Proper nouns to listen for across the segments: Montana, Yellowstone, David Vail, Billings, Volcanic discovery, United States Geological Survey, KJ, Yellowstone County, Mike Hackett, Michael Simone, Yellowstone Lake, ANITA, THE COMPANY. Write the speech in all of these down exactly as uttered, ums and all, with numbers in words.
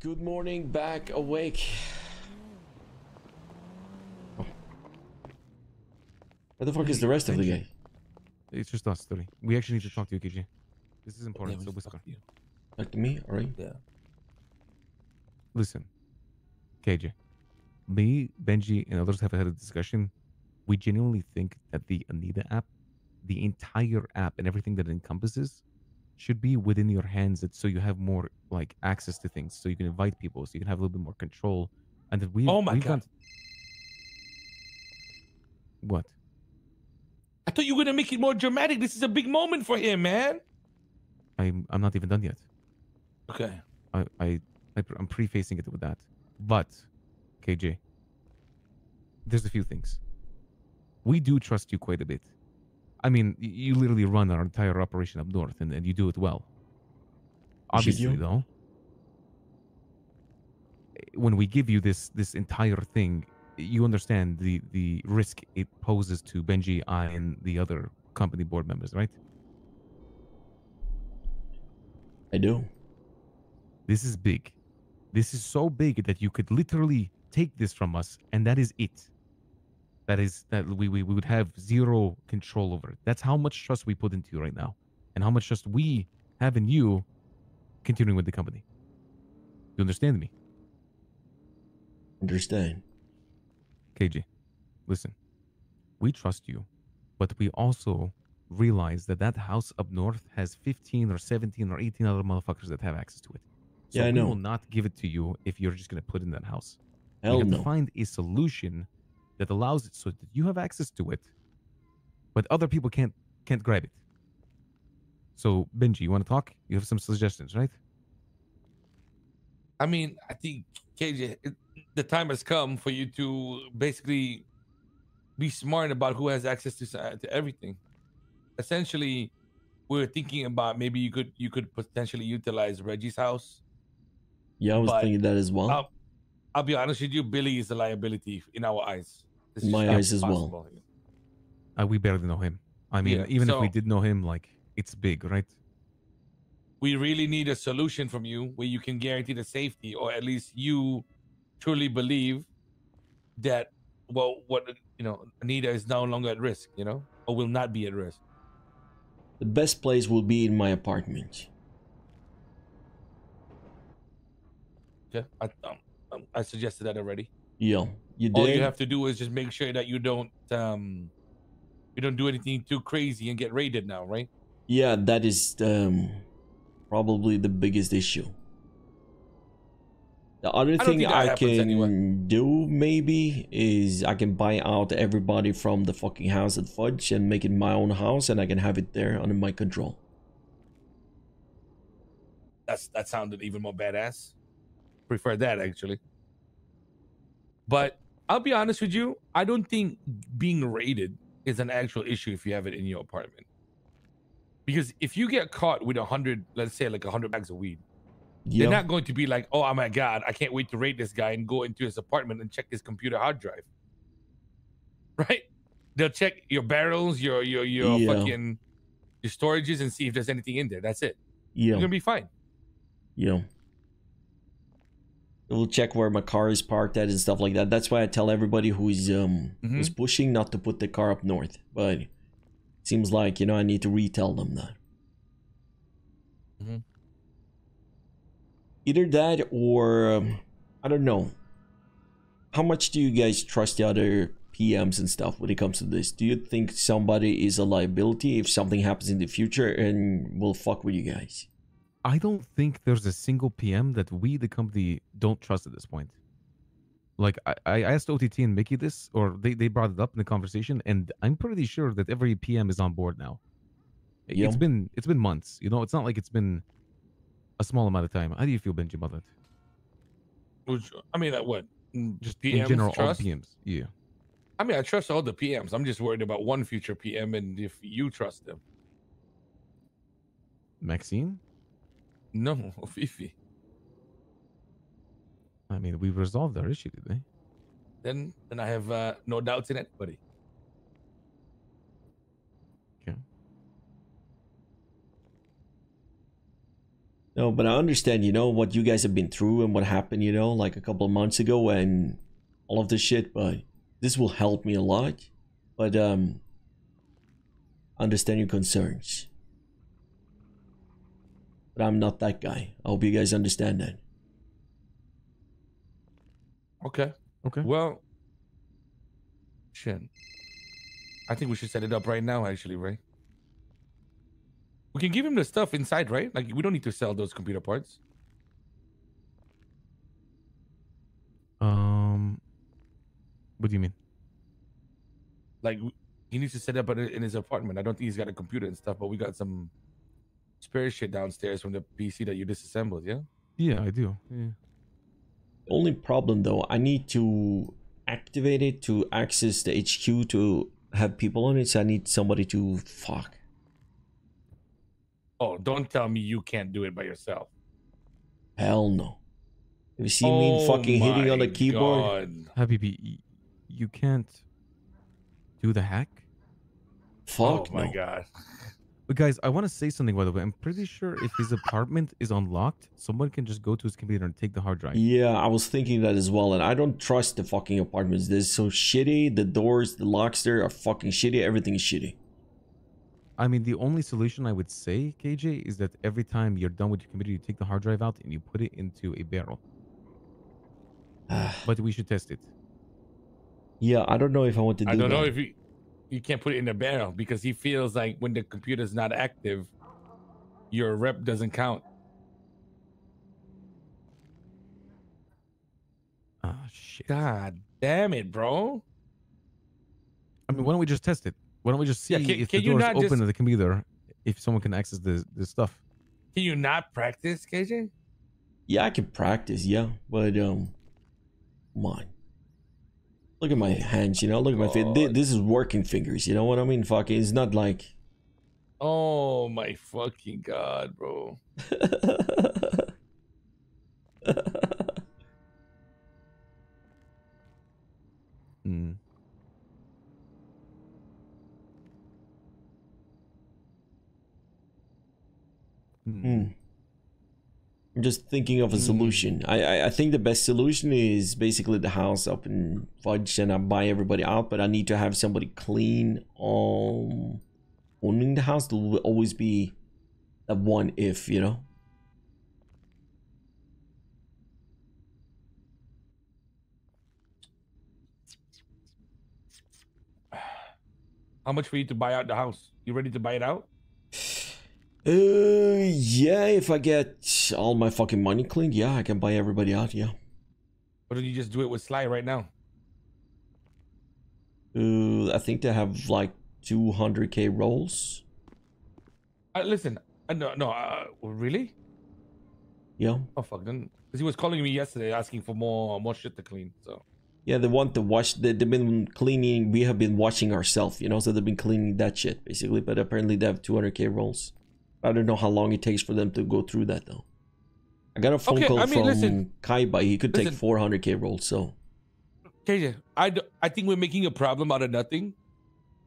Good morning, back awake. Oh. Where the fuck is the rest of the gang? It's just us three. We actually need to talk to you, K J. This is important. So Whisker. Talk to me, all right? Yeah. Listen, K J. Me, Benji, and others have had a discussion. We genuinely think that the ANITA app, the entire app, and everything that it encompasses, should be within your hands. It's so you have more like access to things, so you can invite people, so you can have a little bit more control. And that we oh my we god, what? I thought you were gonna make it more dramatic. This is a big moment for him, man. I'm I'm not even done yet. Okay. I I, I I'm prefacing it with that, but K J, there's a few things. We do trust you quite a bit. I mean, you literally run our entire operation up north, and, and you do it well. Obviously, though, when we give you this this entire thing, you understand the, the risk it poses to Benji, I, and the other company board members, right? I do. This is big. This is so big that you could literally take this from us, and that is it. That is that we, we we would have zero control over it. That's how much trust we put into you right now, and how much trust we have in you continuing with the company. You understand me? Understand. K J, listen, we trust you, but we also realize that that house up north has fifteen or seventeen or eighteen other motherfuckers that have access to it. So yeah, I know. We will not give it to you if you're just going to put it in that house. Hell no. We have to find a solution that allows it so that you have access to it, but other people can't can't grab it. So Benji, you want to talk? You have some suggestions, right? I mean, I think K J, it, the time has come for you to basically be smart about who has access to to everything. Essentially, we were thinking about maybe you could you could potentially utilize Reggie's house. Yeah, I was but, thinking that as well. Uh, I'll be honest with you, Billy is a liability in our eyes. My eyes as well. Uh, we barely know him. I mean, yeah, even so, if we did know him, like, it's big, right? We really need a solution from you where you can guarantee the safety, or at least you truly believe that, well, what, you know, ANITA is no longer at risk, you know, or will not be at risk. The best place will be in my apartment. Okay. I, um, I suggested that already. Yeah, you did. All you have to do is just make sure that you don't um, you don't do anything too crazy and get raided now, right? Yeah, that is um, probably the biggest issue. The other thing I can anyway. do maybe is I can buy out everybody from the fucking house at Fudge and make it my own house, and I can have it there under my control. That's that sounded even more badass. Prefer that actually, but I'll be honest with you, I don't think being raided is an actual issue if you have it in your apartment, because if you get caught with a hundred, let's say like a hundred bags of weed, yep. They're not going to be like, oh my god, I can't wait to raid this guy and go into his apartment and check his computer hard drive, right? They'll check your barrels, your your your yeah. fucking your storages, and see if there's anything in there. That's it. Yeah, you're gonna be fine. Yeah, we'll check where my car is parked at and stuff like that. That's why I tell everybody who is um mm-hmm. who's pushing not to put the car up north. But it seems like, you know, I need to retell them that. Mm-hmm. Either that or um, I don't know. How much do you guys trust the other P Ms and stuff when it comes to this? Do you think somebody is a liability if something happens in the future and will fuck with you guys? I don't think there's a single P M that we, the company, don't trust at this point. Like, I, I asked O T T and Mickey this, or they, they brought it up in the conversation, and I'm pretty sure that every P M is on board now. Yeah. It's been it's been months, you know? It's not like it's been a small amount of time. How do you feel, Benji, about that? Which, I mean, at what? Just P Ms? In general, trust? All P Ms, yeah. I mean, I trust all the P Ms. I'm just worried about one future P M and if you trust them. Maxine? No, Fifi. I mean, we've resolved our issue today. Then, then I have uh, no doubts in anybody. Okay. No, but I understand, you know, what you guys have been through and what happened, you know, like a couple of months ago and all of this shit, but this will help me a lot. But, um, understand your concerns. But I'm not that guy. I hope you guys understand that. Okay. Okay. Well, shit. I think we should set it up right now, actually, right? We can give him the stuff inside, right? Like, we don't need to sell those computer parts. Um, what do you mean? Like, he needs to set up in his apartment. I don't think he's got a computer and stuff, but we got some spare shit downstairs from the P C that you disassembled, yeah? Yeah, I do. Yeah. The only problem, though, I need to activate it to access the H Q to have people on it, so I need somebody to fuck. Oh, don't tell me you can't do it by yourself. Hell no. Have you seen oh me fucking hitting on the keyboard? God. Habibi, you can't do the hack? Fuck oh no. My God. But guys, I want to say something, by the way. I'm pretty sure if his apartment is unlocked, someone can just go to his computer and take the hard drive. Yeah, I was thinking that as well. And I don't trust the fucking apartments. They're so shitty. The doors, the locks there are fucking shitty. Everything is shitty. I mean, the only solution I would say, K J, is that every time you're done with your computer, you take the hard drive out and you put it into a barrel. But we should test it. Yeah, I don't know if I want to do that. I don't know if you, you can't put it in a barrel because he feels like when the computer's not active, your rep doesn't count. Ah, shit. God damn it, bro. I mean, why don't we just test it? Why don't we just see yeah, can, if can the doors open just, to the computer, if someone can access this, this stuff? Can you not practice, K J? Yeah, I can practice, yeah. But, um, come on. Look at my hands, you know? Look at my God. Face. This is working fingers, you know what I mean? Fuck, it's not like... Oh, my fucking God, bro. Hmm. Mm. I'm just thinking of a solution. I, I I think the best solution is basically the house up in Fudge and I buy everybody out, but I need to have somebody clean um owning the house. There will always be that one if, you know. How much for you to buy out the house? You ready to buy it out? Uh, yeah, if I get all my fucking money cleaned, yeah, I can buy everybody out, yeah. Why don't you just do it with Sly right now? Uh, I think they have like two hundred K rolls. Uh, listen, uh, no, no, uh, really? Yeah. Oh, fuck, then. Because he was calling me yesterday asking for more more shit to clean, so. Yeah, they want to wash, they, they've been cleaning, we have been washing ourselves, you know, so they've been cleaning that shit, basically, but apparently they have two hundred K rolls. I don't know how long it takes for them to go through that, though. I got a phone okay, call I mean, from listen, Kaiba. He could listen, take four hundred K rolls, so... K J, I, I think we're making a problem out of nothing.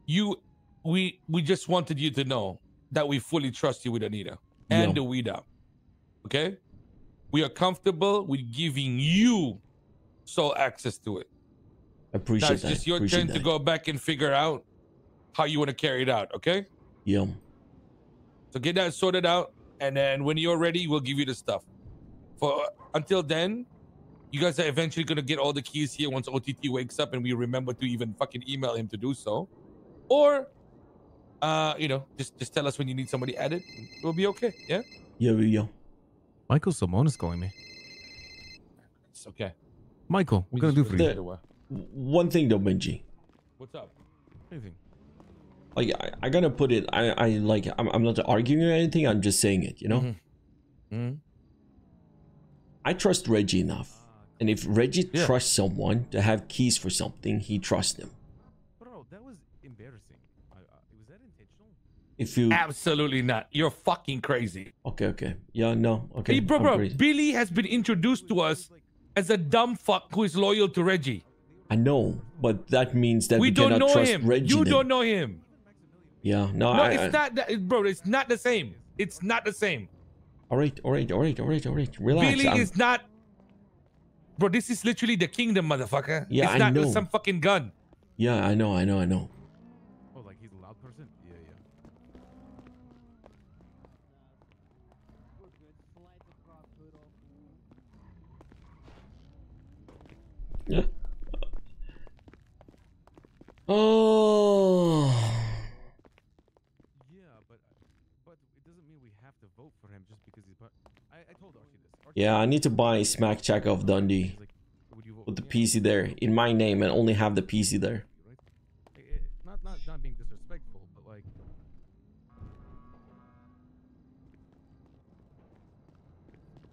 You, we we just wanted you to know that we fully trust you with ANITA and yeah. the weed up. Okay? We are comfortable with giving you sole access to it. I appreciate that. It's just your appreciate turn that. to go back and figure out how you want to carry it out, okay? Yeah. So get that sorted out, and then when you're ready, we'll give you the stuff. For until then, you guys are eventually gonna get all the keys here once O T T wakes up, and we remember to even fucking email him to do so, or, uh, you know, just just tell us when you need somebody added. It'll be okay. Yeah. Yeah, yeah. Michael Simone is calling me. It's okay. Michael, we're gonna do for you. One thing though, Benji. What's up? Anything. Like, I, I gotta put it, I, I like, I'm, I'm not arguing or anything, I'm just saying it, you know? Mm-hmm. Mm-hmm. I trust Reggie enough. And if Reggie yeah. trusts someone to have keys for something, he trusts them. Bro, that was embarrassing. I, I, was that intentional? If you... Absolutely not. You're fucking crazy. Okay, okay. Yeah, no, okay. Hey, bro, bro, Billy has been introduced to us as a dumb fuck who is loyal to Reggie. I know, but that means that we, we cannot trust him. Reggie. You then. don't know him. Yeah, no, no I, it's I, not that, bro. It's not the same. It's not the same. All right, all right, all right, all right, all right. Relax. Really, I'm... it's not. Bro, this is literally the kingdom, motherfucker. Yeah, it's I not know. Some fucking gun. Yeah, I know, I know, I know. Oh, like he's a loud person? Yeah, yeah. Yeah. Oh. Yeah, but but it doesn't mean we have to vote for him just because he's. I, I told Archie this. Archie yeah, I need to buy Smack Check of Dundee. Put the P C there in my name and only have the P C there. Not, not, not being disrespectful, but like.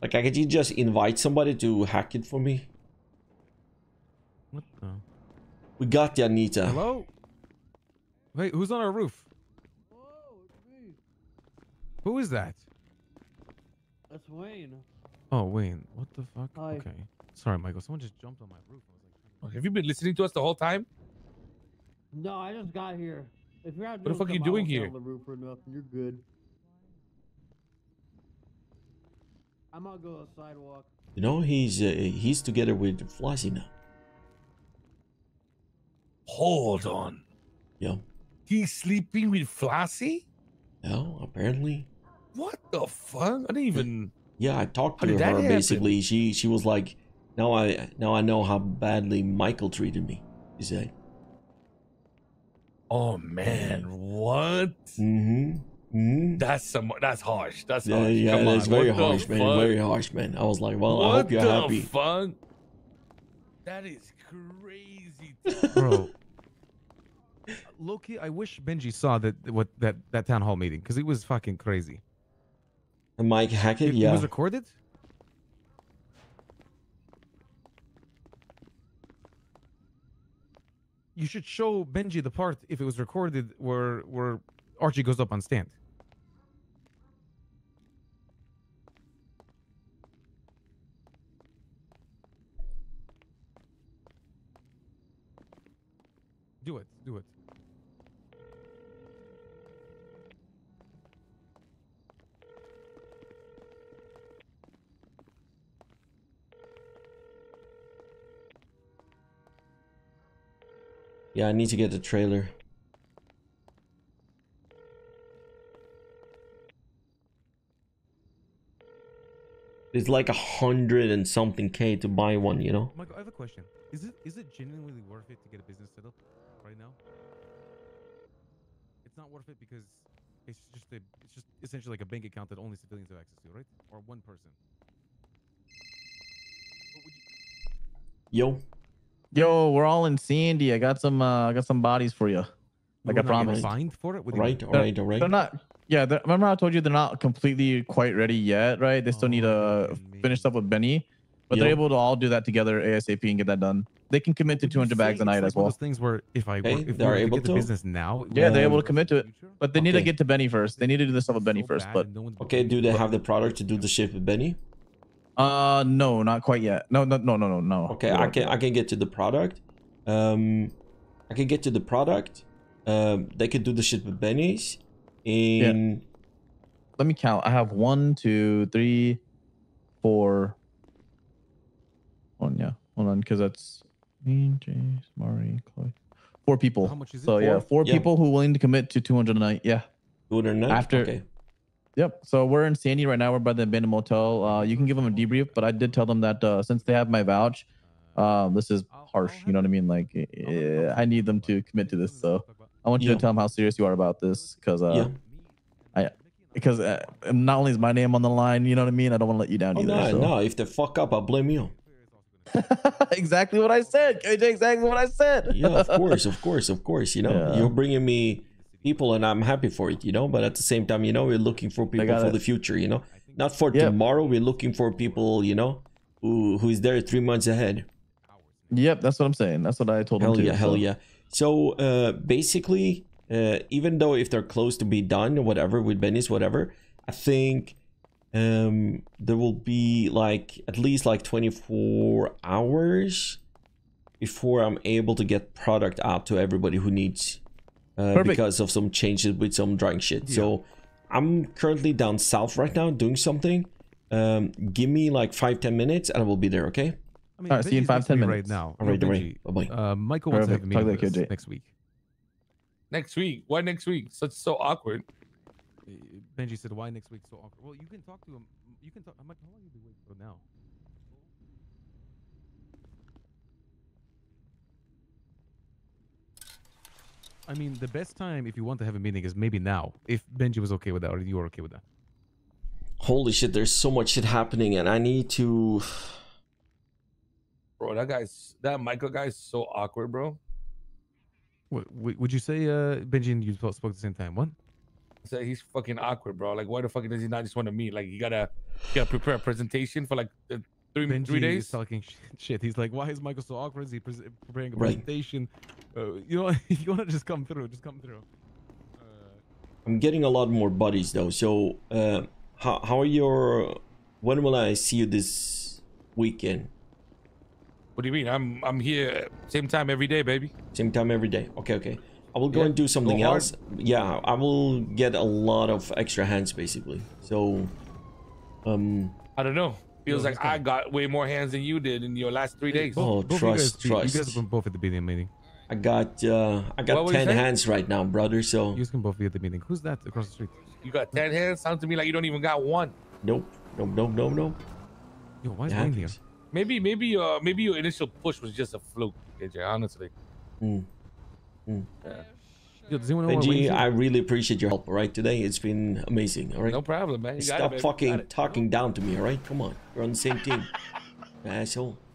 Like, I could you just invite somebody to hack it for me? What the? We got the ANITA. Hello? Wait, who's on our roof? Whoa, it's me. Who is that? That's Wayne. Oh, Wayne. What the fuck? Hi. Okay. Sorry, Michael. Someone just jumped on my roof. I was like, okay, have you been listening to us the whole time? No, I just got here. If you're out, what the fuck are you doing here? On the roof or nothing, you're good. I'm gonna go on the sidewalk. You know, he's uh, he's together with Flossie now. Hold on. Yeah. He's sleeping with Flossie? No, apparently. What the fuck? I didn't even. Yeah, I talked to her. Happen? Basically, she she was like, "Now I now I know how badly Michael treated me." She said. Oh man, what? Mm-hmm. Mm-hmm. That's some. That's harsh. That's yeah, harsh. Yeah, that's very harsh, man. Fuck? Very harsh, man. I was like, "Well, what I hope you're the happy." Fuck? That is crazy, bro. Loki, I wish Benji saw that what that that town hall meeting because it was fucking crazy. And Mike Hackett, it, yeah, it was recorded. You should show Benji the part if it was recorded where where Archie goes up on stand. Do it. Do it. Yeah, I need to get the trailer. It's like a hundred and something K to buy one, you know? Michael, I have a question. Is it is it genuinely worth it to get a business set up right now? It's not worth it because it's just a, it's just essentially like a bank account that only civilians have access to, right? Or one person. What would you... Yo. Yo, we're all in Sandy. I got some, uh, I got some bodies for you. Like I promised. Fined for it? Right, all right, all right. They're not. Yeah, they're, remember I told you they're not completely quite ready yet, right? They still oh, need to man. finish up with Benny, but yep. they're able to all do that together A S A P and get that done. They can commit to two hundred bags a night like as well. Those things where if I hey, if they're able to, to business now, yeah, um, they're able to commit to it, but they need okay. to get to Benny first. They need to do this stuff with Benny so first. But no okay, do they have the product to do the shit with Benny? Uh, no, not quite yet. No, no, no, no, no, no. Okay, I can, I can get to the product. Um, I can get to the product. Um, they can do the shit with Benny's. In, yeah. Let me count. I have one, two, three, four. One, yeah. Hold on, because that's me, James, Mari, Chloe. Four people. How much is it? So yeah, four yeah. people who are willing to commit to two hundred a night. Yeah. two hundred a night. After. Okay. Yep. So we're in Sandy right now. We're by the abandoned motel. Uh, you can give them a debrief, but I did tell them that uh, since they have my vouch, uh, this is harsh. You know what I mean? Like, uh, I need them to commit to this. So I want you yeah. to tell them how serious you are about this, because uh, yeah. I because uh, not only is my name on the line, you know what I mean. I don't want to let you down oh, either. No, so. no. If they fuck up, I blame you. Exactly what I said, K J. Exactly what I said. Yeah, of course, of course, of course. You know, yeah. you're bringing me. People, and I'm happy for it, you know, but at the same time, you know, we're looking for people for it. the future, you know, not for yep. tomorrow. We're looking for people, you know, who who is there three months ahead. Yep, that's what I'm saying. That's what I told hell them. Yeah, to, hell so. yeah. So uh, basically, uh, even though if they're close to be done or whatever with Benny's, whatever, I think um, there will be like at least like twenty-four hours before I'm able to get product out to everybody who needs. Uh, because of some changes with some drunk shit. Yeah. So I'm currently down south right now doing something. Um, give me like five, ten minutes and I will be there, okay? I mean, all right, see you in five, ten minutes. Right now. All right, all right. Bye-bye. Uh, Michael wants Perfect. to have a meeting like next week. Next week? Why next week? That's so awkward. Benji said, why next week so awkward? Well, you can talk to him. You can talk. I'm like, how long have you been waiting for now? I mean, the best time if you want to have a meeting is maybe now. If Benji was okay with that, or you were okay with that. Holy shit, there's so much shit happening, and I need to... Bro, that guy's... That Michael guy is so awkward, bro. What, would you say, uh, Benji and you spoke at the same time? What? So he's fucking awkward, bro. Like, why the fuck does he not just want to meet? Like, you gotta, you gotta prepare a presentation for, like, three, Benji three days? Is talking shit. He's like, why is Michael so awkward? Is he pre preparing a right. presentation? Uh, you know, you want to just come through. Just come through. Uh, I'm getting a lot more buddies, though. So... Uh, How, how are your... When will I see you this weekend? What do you mean? I'm I'm here same time every day, baby. Same time every day. Okay, okay. I will go yeah, and do something else. Yeah, I will get a lot of extra hands, basically. So, um... I don't know. Feels no, like I got way more hands than you did in your last three days. Oh, both trust, you guys, trust. You guys can both at the meeting. meeting. I got, uh, I got ten hands right now, brother, so... You can both be at the meeting. Who's that across the street? You got ten hands? Sounds to me like you don't even got one. Nope. Nope, nope, nope, nope. Yo, why is mine here? Maybe, maybe, uh, maybe your initial push was just a fluke, K J, honestly. Mm. Mm. Yeah. Yo, does anyone know Benji, I really appreciate your help, all right? Today, it's been amazing, all right? No problem, man. You Stop got it, fucking got it. talking down to me, all right? Come on. We're on the same team. Asshole.